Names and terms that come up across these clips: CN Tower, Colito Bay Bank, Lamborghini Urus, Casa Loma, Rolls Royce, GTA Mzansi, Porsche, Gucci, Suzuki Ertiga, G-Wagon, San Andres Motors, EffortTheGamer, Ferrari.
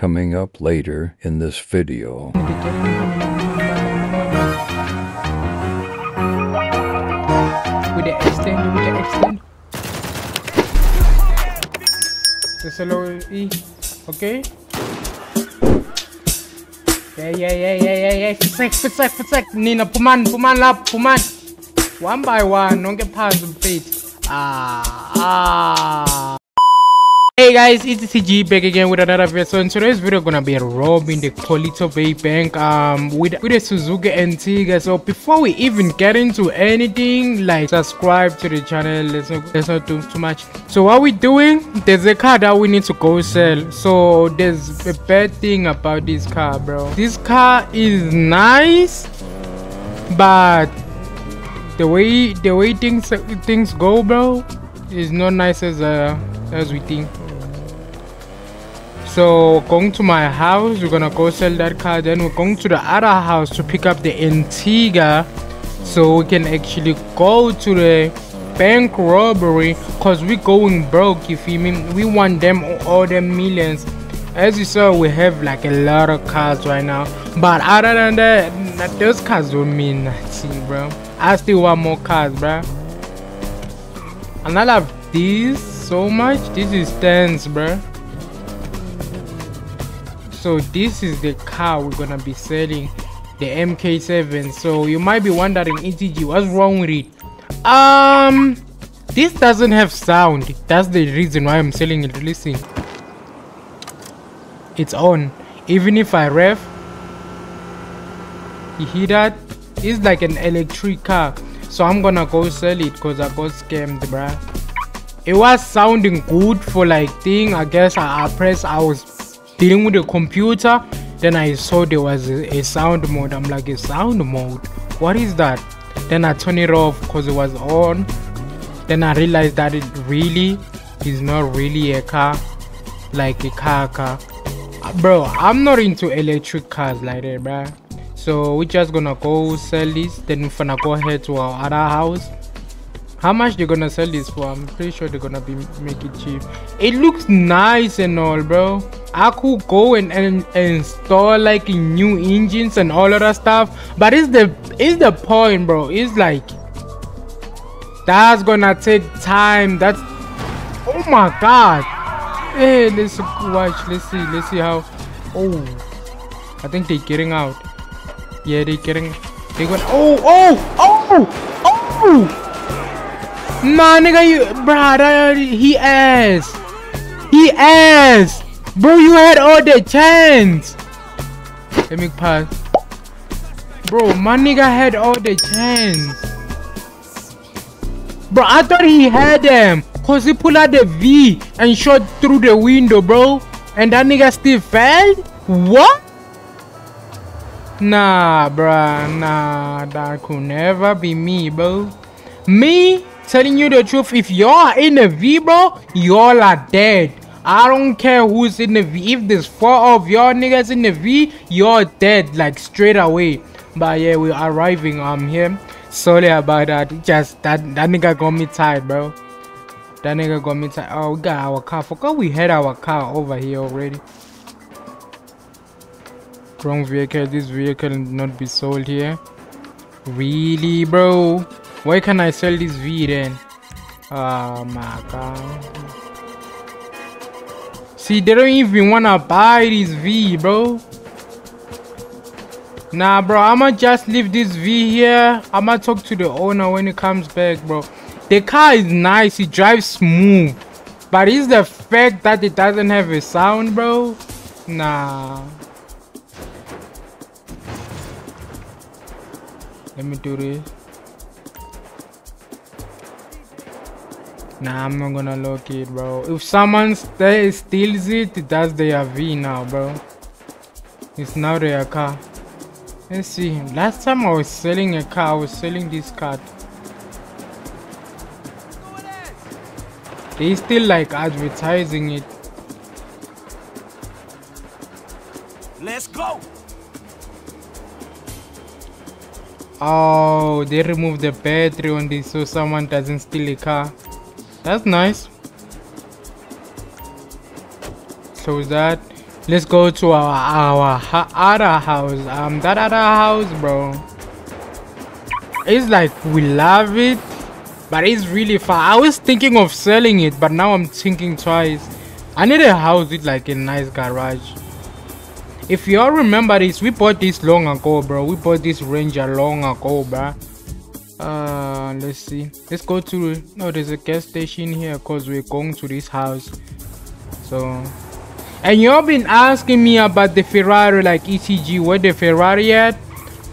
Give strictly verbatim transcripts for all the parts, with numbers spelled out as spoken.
coming up later in this video. With the extend, with the extend. This E, okay? Yeah, yeah, yeah, yeah, yeah, yeah. Fitsec, fitsec, fitsec. Nina, puman, puman lap, puman. One by one, don't get past the beat. Ah, ah. Hey guys, it's C G back again with another video. So in today's video, gonna be robbing the Colito Bay Bank um with with a Suzuki Ertiga. So before we even get into anything, like subscribe to the channel. Let's not let's not do too much. So what we're doing, there's a car that we need to go sell. So there's a bad thing about this car, bro. This car is nice, but the way the way things things go, bro, is not nice as uh as we think. So going to my house, we're gonna go sell that car, then we're going to the other house to pick up the Ertiga so we can actually go to the bank robbery, because we're going broke, you feel me? We want them all the millions. As you saw, we have like a lot of cars right now, but other than that, those cars don't mean nothing, bro. I still want more cars, bro, and I love these so much. This is tens, bro. So this is the car we're gonna be selling, the M K seven. So you might be wondering, E T G, what's wrong with it? Um this doesn't have sound. That's the reason why I'm selling it. Listen, it's on. Even if I rev, you hear that? It's like an electric car. So I'm gonna go sell it because I got scammed, bruh. It was sounding good for like thing, I guess. I, I pressed, I was dealing with the computer, then I saw there was a, a sound mode. I'm like, a sound mode? What is that? Then I turn it off because it was on. Then I realized that it really is not really a car, like a car car. Bro, I'm not into electric cars like that, bro. So we're just gonna go sell this, then we're gonna go ahead to our other house. How much they're gonna sell this for? I'm pretty sure they're gonna be make it cheap. It looks nice and all, bro. I could go and, and, and install like new engines and all of that stuff, but it's the it's the point, bro. It's like, that's gonna take time. That's, oh my god. Hey, let's watch. Let's see. Let's see how. Oh, I think they're getting out. Yeah, they're getting. They going. Oh, oh, oh, oh. Nah, nigga, you, brother, he ass, he ass, bro. You had all the chance. Let me pass, bro. My nigga had all the chance, bro. I thought he had them, cause he pulled out the V and shot through the window, bro. And that nigga still fell. What? Nah, bruh, nah, that could never be me, bro. Me. Telling you the truth, if y'all in the V, bro, y'all are dead. I don't care who's in the V. If there's four of y'all niggas in the V, you're dead, like straight away. But yeah, we're arriving. I'm here. Sorry about that. Just that that nigga got me tired, bro. That nigga got me tired. Oh, we got our car. Forgot we had our car over here already. Wrong vehicle. This vehicle not be sold here. Really, bro? Why can I sell this V then? Oh my god. See, they don't even wanna buy this V, bro. Nah, bro, I'ma just leave this V here. I'ma talk to the owner when it comes back, bro. The car is nice, it drives smooth. But it's the fact that it doesn't have a sound, bro. Nah. Let me do this. Nah, I'm not gonna lock it, bro. If someone st steals it, that's their V now, bro. It's now their car. Let's see. Last time I was selling a car, I was selling this card. They still like advertising it. Let's go. Oh, they removed the battery on this so someone doesn't steal a car. That's nice. Close that. Let's go to our, our other house. Um, that other house, bro. It's like we love it, but it's really far. I was thinking of selling it, but now I'm thinking twice. I need a house with like a nice garage. If you all remember this, we bought this long ago, bro. We bought this Ranger long ago, bro. Uh, let's see. Let's go to... No, there's a gas station here because we're going to this house. So... And you've been asking me about the Ferrari, like E T G, where the Ferrari at?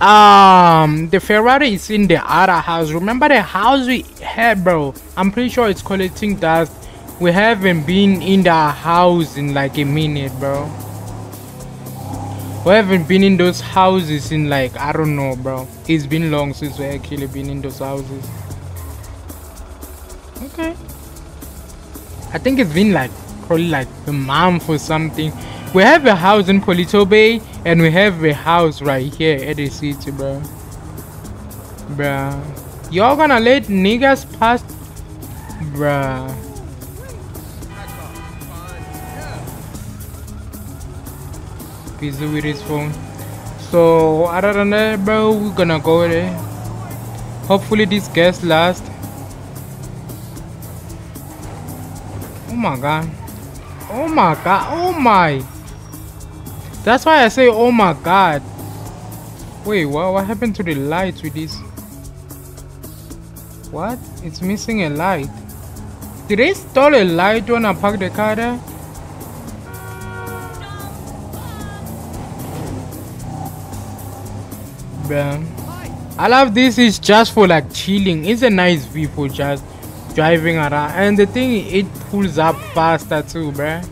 Um, the Ferrari is in the other house. Remember the house we had, bro? I'm pretty sure it's collecting dust. We haven't been in the house in like a minute, bro. We haven't been in those houses in like, I don't know, bro. It's been long since we actually been in those houses. Okay. I think it's been like... probably like a month or something. We have a house in Colito Bay and we have a house right here at the city, bro. Bruh. Y'all gonna let niggas pass? Bruh. Busy with his phone. So other than that, bro, we're gonna go there. Hopefully this gas lasts. Oh my god. Oh my god, oh my. That's why I say oh my god. Wait, what, what happened to the lights with this? What? It's missing a light. Did they stole a light when I parked the car there? Bam. I love this, it's just for like chilling. It's a nice view for just driving around, and the thing, it pulls up faster too, bruh.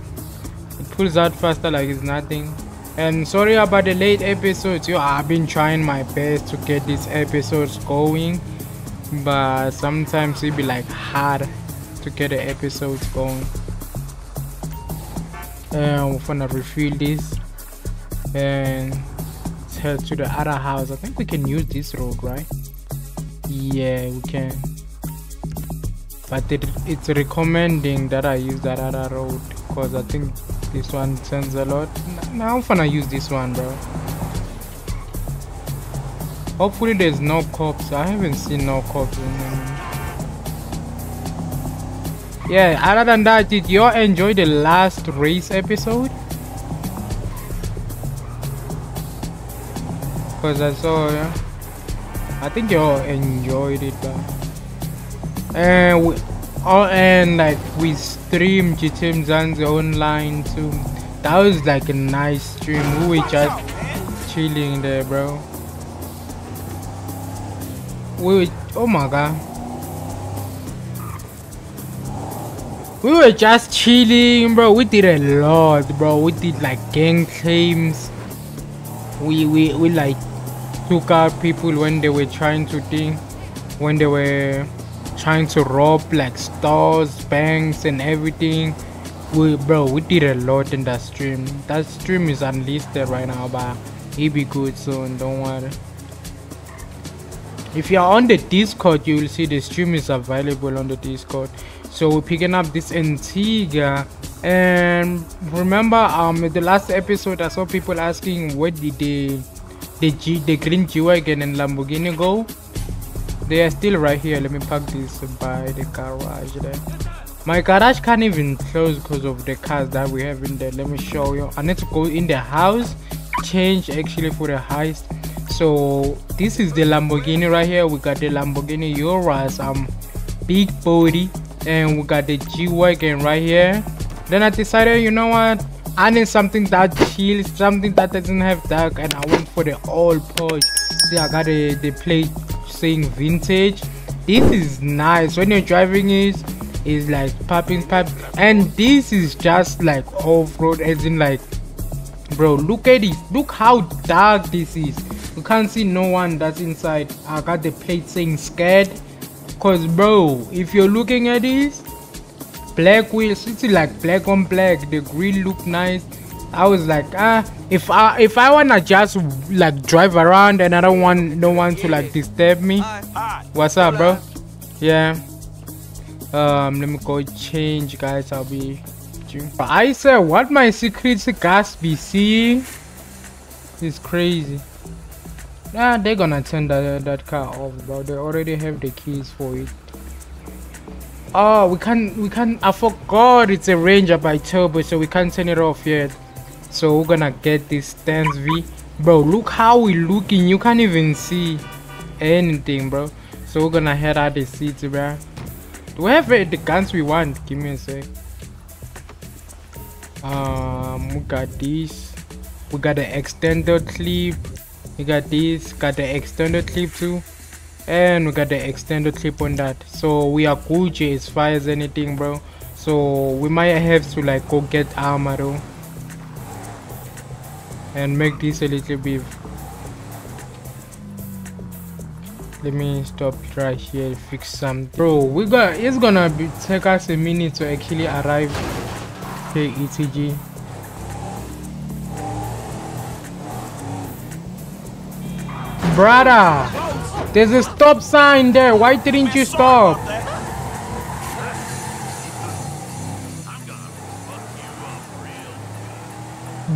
It pulls out faster like it's nothing. And sorry about the late episodes. Yo, I've been trying my best to get these episodes going, but sometimes it be like hard to get the episodes going. And we're gonna refill this and head to the other house. I think we can use this road, right? Yeah, we can. But it, it's recommending that I use that other road because I think this one turns a lot. Now I'm gonna use this one, bro. Hopefully there's no cops. I haven't seen no cops in there. Yeah, other than that, did y'all enjoy the last race episode? Because I saw, yeah, I think y'all enjoyed it, bro. And we, oh, and like we streamed G T A Mzansi online too. That was like a nice stream. We were just chilling there, bro. We were, oh my god. We were just chilling, bro. We did a lot, bro. We did like gang claims. We we we like took out people when they were trying to think, when they were trying to rob like stores, banks and everything. We, bro, we did a lot in that stream. That stream is unlisted right now, but it be good soon, don't worry. If you're on the Discord, you will see the stream is available on the Discord. So we're picking up this Ertiga. And remember, um in the last episode I saw people asking where did the the G the green G-Wagon and Lamborghini go? They are still right here. Let me park this by the garage there. My garage can't even close because of the cars that we have in there. Let me show you. I need to go in the house, change actually for the heist. So this is the Lamborghini right here. We got the Lamborghini Urus, um big body, and we got the G-Wagon right here. Then I decided, you know what, I need something that chills, something that doesn't have dark, and I went for the old Porsche. See, I got the, the plate saying vintage. This is nice when you're driving it. It's like popping pop, and this is just like off-road, as in like, bro, look at this, look how dark this is. You can't see no one that's inside. I got the plate saying scared because, bro, if you're looking at this, black wheels, it's like black on black. The grill look nice. I was like, ah, if I if I wanna just like drive around and I don't want no one to like disturb me. What's up, bro? Yeah. Um, let me go change, guys. I'll be you. But I say what my security guards be seeing is crazy. Nah, they're gonna turn that, that car off, but they already have the keys for it. Oh, we can't, we can't, I forgot it's a Ranger by turbo, so we can't turn it off yet. So we're gonna get this stance V. Bro, look how we looking, you can't even see anything, bro. So we're gonna head out the city, bro. Do we have uh, the guns we want? Give me a sec. Um, we got this. We got the extended clip. We got this, got the extended clip too. And we got the extended clip on that. So we are Gucci as far as anything, bro. So we might have to like go get armor though. And make this a little bit. Let me stop right here, fix some. Bro, we got, it's gonna be take us a minute to actually arrive. Okay, E T G. Brother! There's a stop sign there. Why didn't you stop?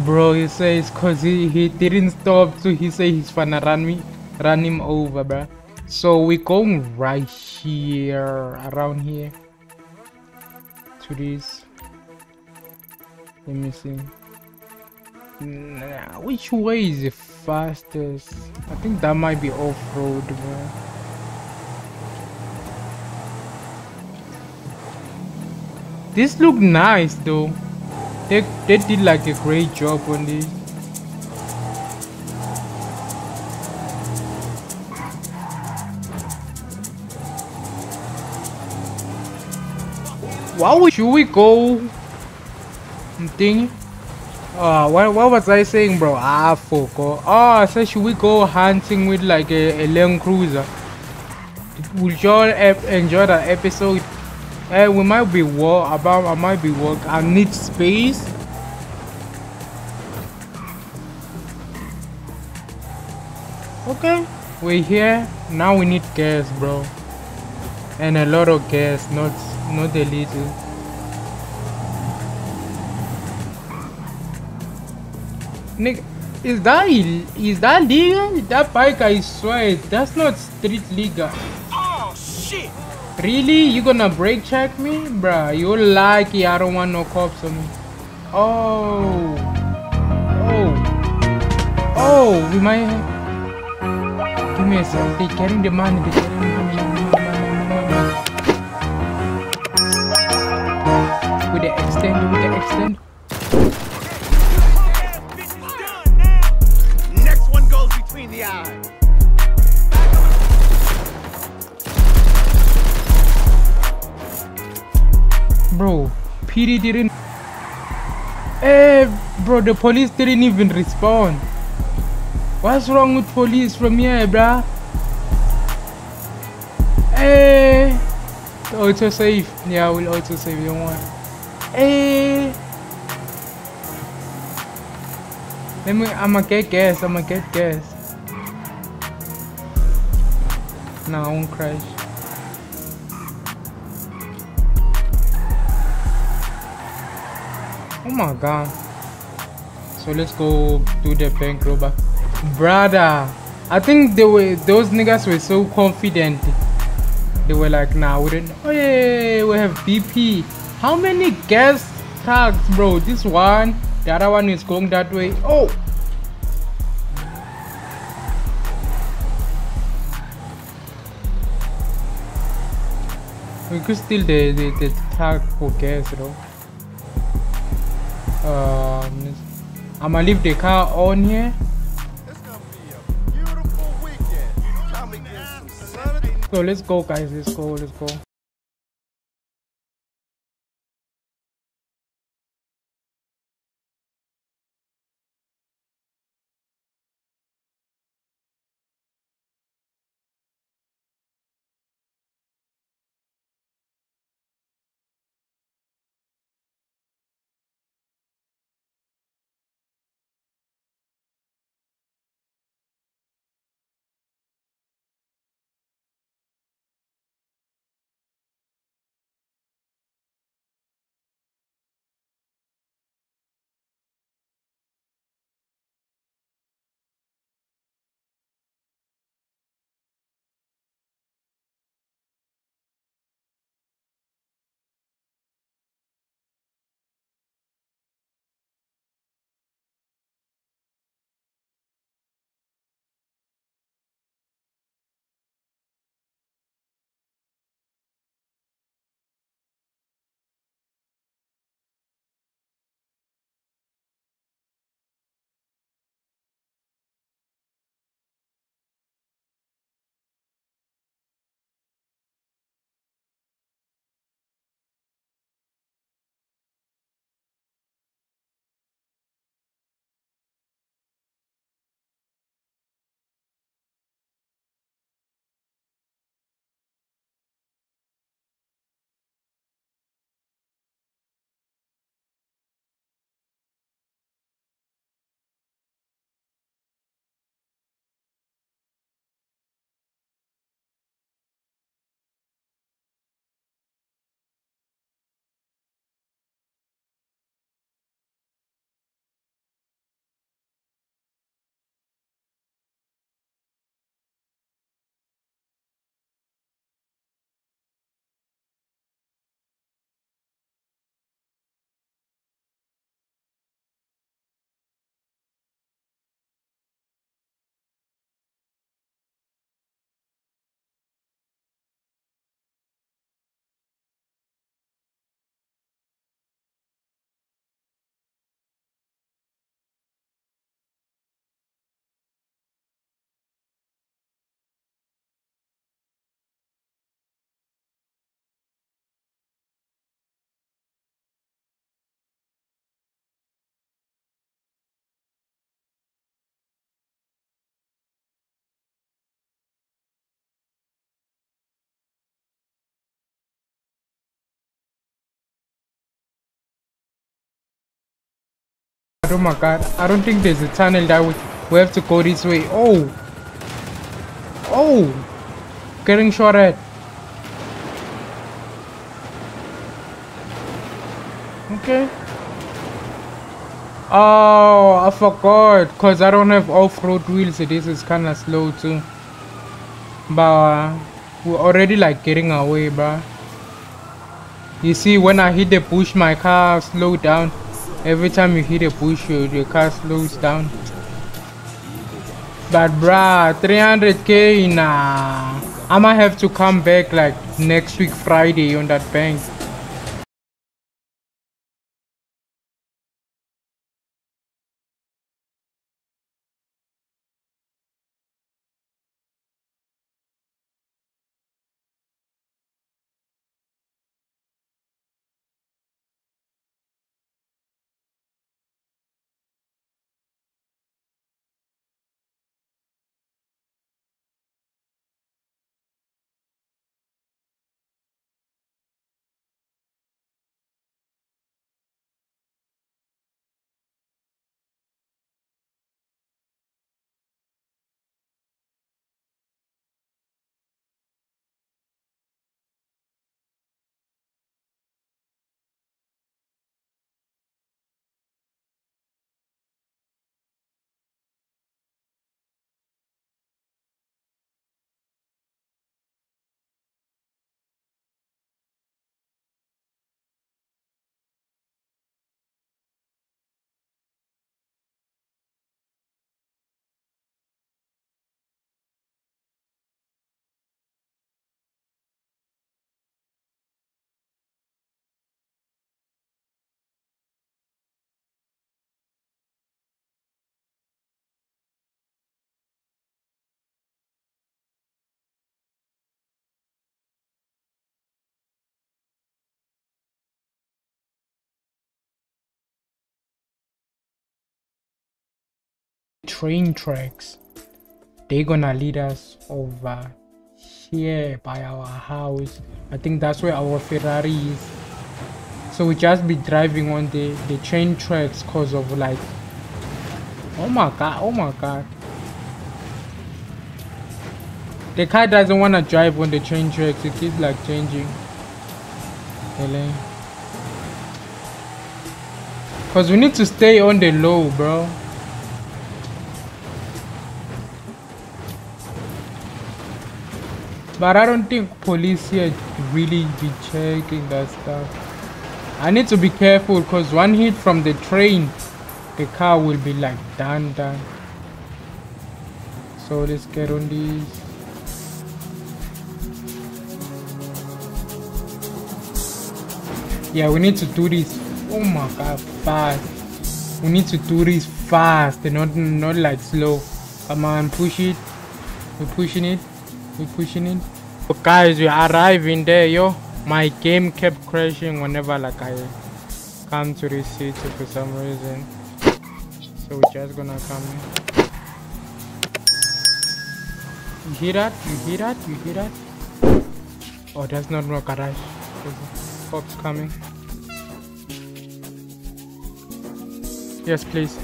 Bro, he says cause he, he didn't stop, so he say he's gonna run me, run him over, bro. So we going right here, around here, to this. Let me see. Nah, which way is the fastest? I think that might be off-road, bro. This look nice though. They they did like a great job on this. Wow, should we go? I'm thinking. Oh, what, what was I saying, bro? I forgot. Oh, I said, should we go hunting with like a, a Land Cruiser? Will y'all enjoy that episode? Hey, we might be walk about. I might be walk. I need space. Okay, we're here now. We need gas, bro, and a lot of gas. Not not a little. Nick, is that is that legal? That bike, I swear, that's not street legal. Oh shit! Really? You gonna brake check me, bruh? You're lucky. I don't want no cops on me. Oh, oh, oh! We might. Give me a second. They carrying the money. They carrying the money. With the extend. With the extend. Bro, P D didn't. Hey, bro, the police didn't even respond. What's wrong with police from here, bruh? Hey, auto save. Yeah, I will auto save. Don't worry. Hey, let me. I'ma get gas. I'ma get gas. Nah, I won't crash. Oh my god. So let's go do the bank robber. Brother, I think they were, those niggas were so confident. They were like, nah, we didn't. Oh yeah, we have B P. How many gas tags, bro? This one, the other one is going that way. Oh! We could steal the, the, the tag for gas, though. Um, I'ma leave the car on here. It's gonna be a beautiful weekend. Come and get some sun. So let's go, guys. Let's go. Let's go. Oh my god, I don't think there's a tunnel that we, we have to go this way. Oh! Oh! Getting shot at. Okay. Oh, I forgot. Because I don't have off-road wheels. So this is kind of slow too. But uh, we're already like getting away, bruh. You see, when I hit the bush, my car slowed down. Every time you hit a bush, your, your car slows down. But bruh, three hundred K, nah. I might have to come back like next week Friday on that bank. Train tracks, they're gonna lead us over here by our house. I think that's where our Ferrari is, so we just be driving on the the train tracks cause of like, oh my god, oh my god, the car doesn't want to drive on the train tracks. It keeps like changing the lane cause we need to stay on the low, bro. But I don't think police here really be checking that stuff. I need to be careful because one hit from the train, the car will be like done, done. So let's get on this. Yeah, we need to do this. Oh my god, fast. We need to do this fast and not, not like slow. Come on, push it. We're pushing it. We're pushing in. So guys, we are arriving there, yo. My game kept crashing whenever like I come to this city for some reason. So we're just gonna come in. You hear that? You hear that? You hear that? Oh, that's not my garage. There's cops coming. Yes, please.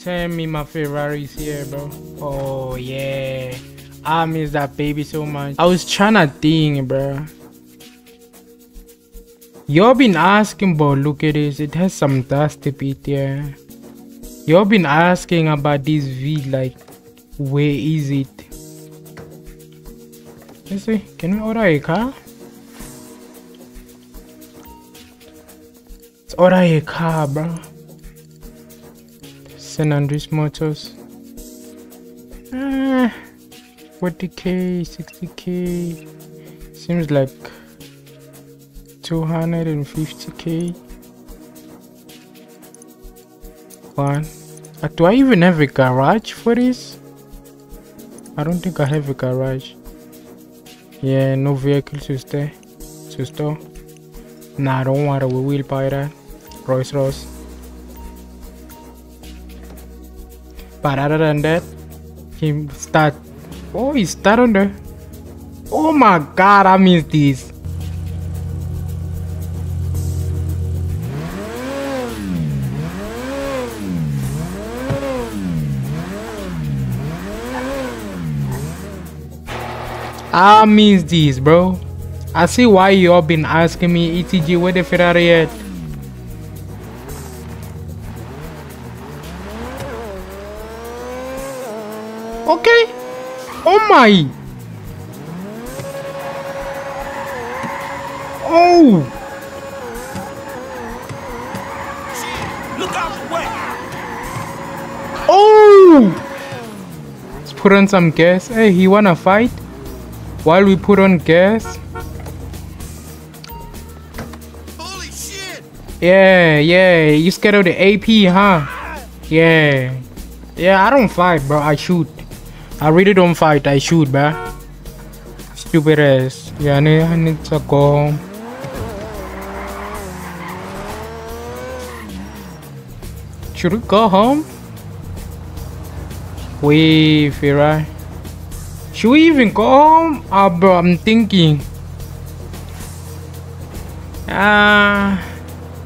Tell me my Ferrari's here, bro. Oh yeah. I miss that baby so much. I was trying to think, bro. Y'all been asking, but look at this. It has some dust to it, yeah. Y'all been asking about this V, like, where is it? Let's see. Can we order a car? Let's order a car, bro. San Andres Motors. Ah, forty K, sixty K. Seems like two hundred fifty K. One. Uh, do I even have a garage for this? I don't think I have a garage. Yeah, no vehicle to stay. To store. Nah, I don't want to. We will buy that. Rolls Royce. But other than that, he start. Oh, he start on the. Oh my god, I miss this. I miss this, bro. I see why you all been asking me, E T G, where the Ferrari at? Okay. Oh my. Oh. Put on some gas. Hey, he wanna fight while we put on gas. Holy shit. Yeah, yeah, you scared of the A P, huh? Yeah, yeah, I don't fight, bro. I shoot. I really don't fight. I shoot, bro. Stupid ass. Yeah, I need to go. Should we go home? Wait, Ferrari. Should we even go home? Ah, oh, bro, I'm thinking. Ah, uh,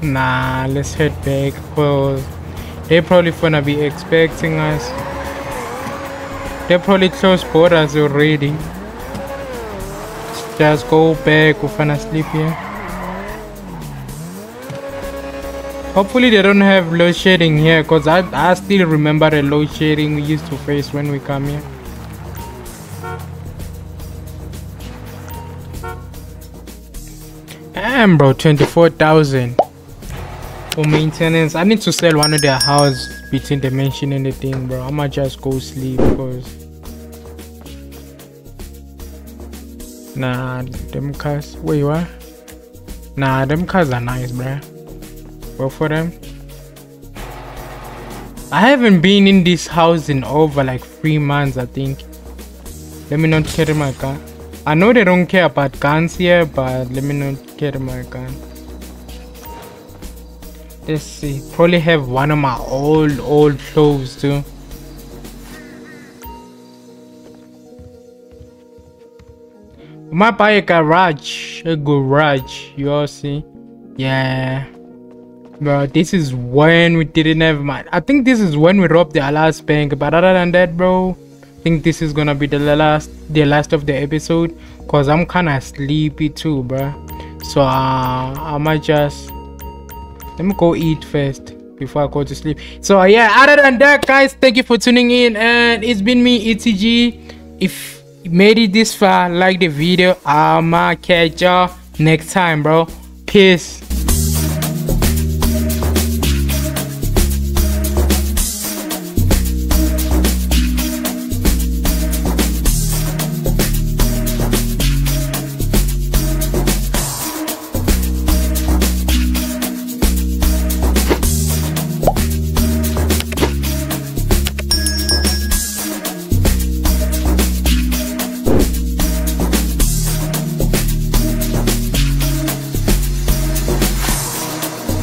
nah, let's head back. Well, they're probably gonna be expecting us. They're probably close borders already. Let's just go back. We're gonna sleep here. Hopefully they don't have load shedding here, because I, I still remember the load shedding we used to face when we come here. Damn, bro, twenty-four thousand for maintenance. I need to sell one of their houses between the mansion and the thing, bro. I might just go sleep, because... Nah, them cars... Wait, what? Nah, them cars are nice, bro. Go for them. I haven't been in this house in over like three months, I think. Let me not carry my gun. I know they don't care about guns here, but let me not carry my gun. Let's see. Probably have one of my old, old clothes too. Might buy a garage. A garage. You all see? Yeah. Bro, this is when we didn't have money. I think this is when we robbed the last bank. But other than that, bro, I think this is gonna be the last, the last of the episode, cause I'm kinda sleepy too, bro. So uh, I might just let me go eat first before I go to sleep. So uh, yeah, other than that, guys, thank you for tuning in, and it's been me, E T G. If you made it this far, like the video. I'ma catch y'all next time, bro. Peace.